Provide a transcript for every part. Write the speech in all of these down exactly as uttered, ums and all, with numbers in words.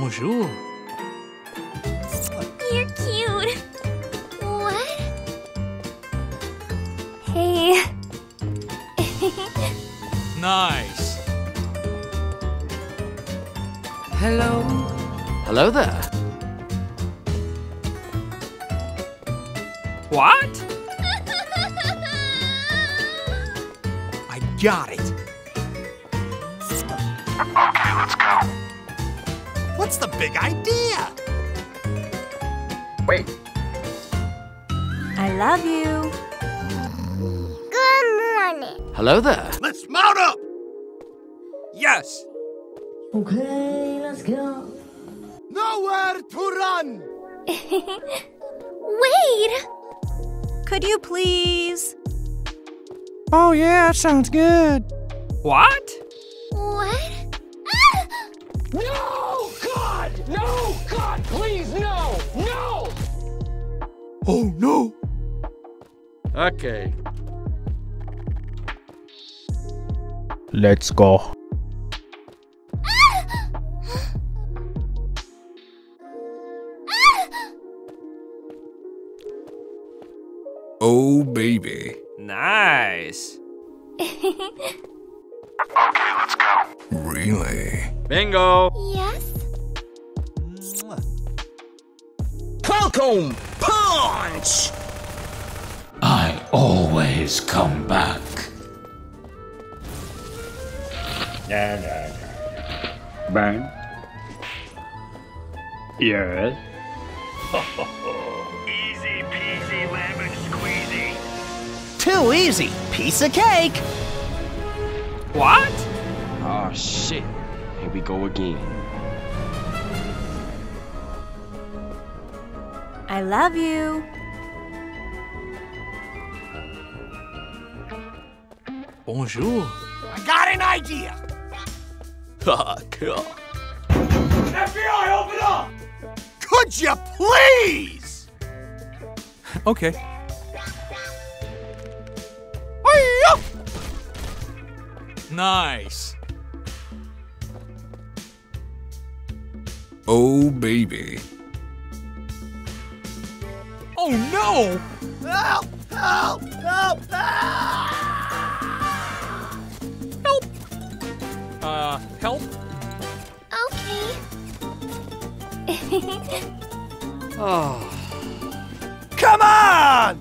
Bonjour. You're cute. What? Hey. Nice. Hello. Hello there. What? I got it. Okay, let's go. What's the big idea? Wait. I love you. Good morning. Hello there. Let's mount up. Yes. Okay, let's go. Nowhere to run. Wait. Could you please? Oh, yeah, sounds good. What? What? Ah! No, God! No, God, please, no! No! Oh, no! Okay. Let's go. Ah! Ah! Oh, baby. Nice. Okay, let's go. Really? Bingo. Yes. Falcon punch. I always come back. Da, da, da, da. Burn. Yes. Easy peasy lemon squeezy. Too easy. Piece of cake. What? Oh shit. Here we go again. I love you. Bonjour. I got an idea. Cool. F B I, open up! Could you please? Okay. Nice. Oh, baby. Oh, no! Help! Help! Help! Ah! Help! Uh, help? Okay. Oh. Come on!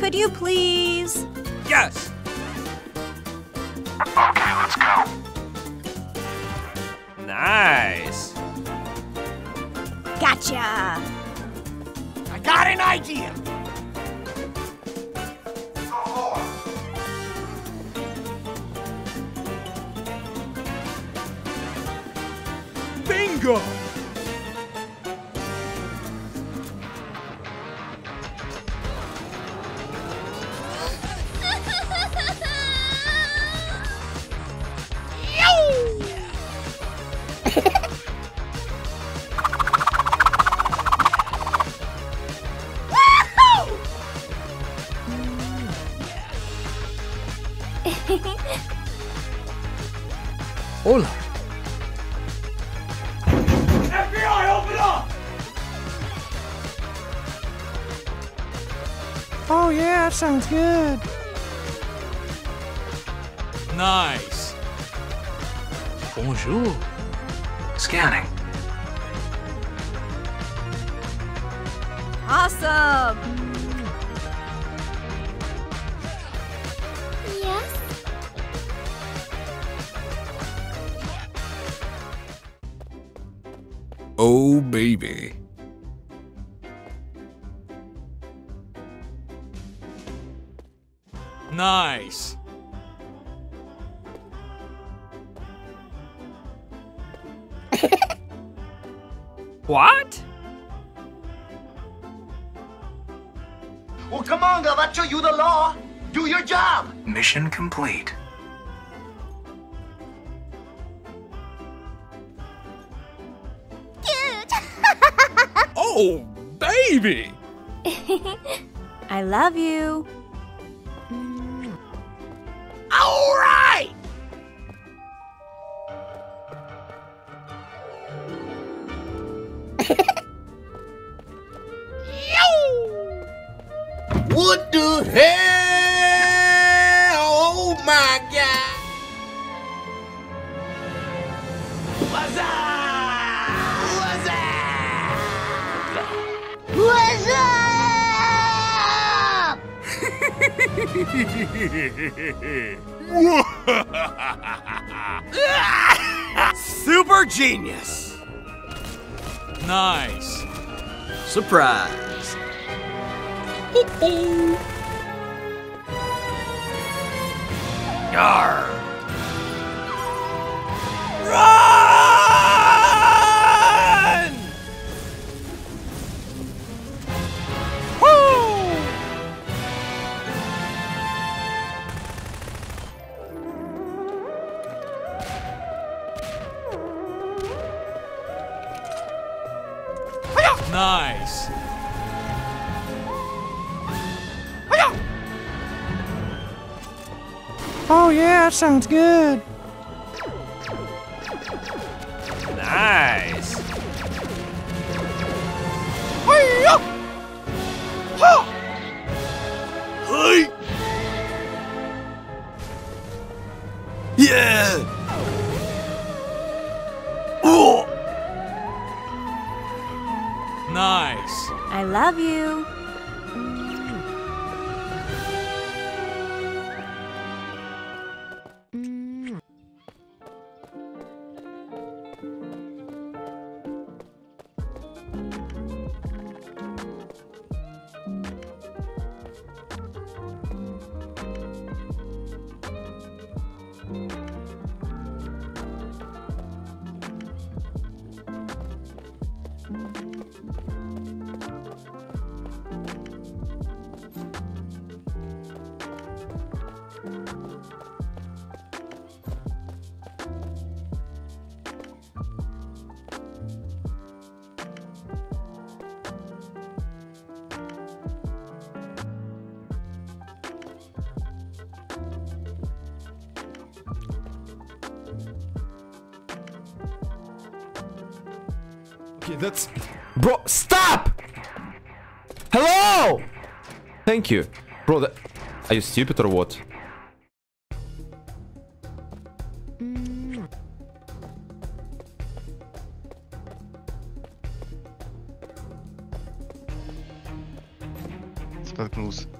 Could you please? Yes! Okay, let's go. Nice. Gotcha! I got an idea! Oh. Bingo! Hola. F B I, open up! Oh yeah, that sounds good. Nice. Bonjour. Scanning. Awesome. Yes. Oh, baby. Nice. What? Well, come on, Gavacho, you the law. Do your job. Mission complete. Oh, baby! I love you. All right! god! What's up? What's up? What's up? Super genius! Nice. Surprise. Yarr! Run! Woo! Nice. Oh yeah, that sounds good. Nice. Yeah. Oh. Nice. I love you. That's... Bro, stop! Hello! Thank you. Bro, that... Are you stupid or what? Споткнулся.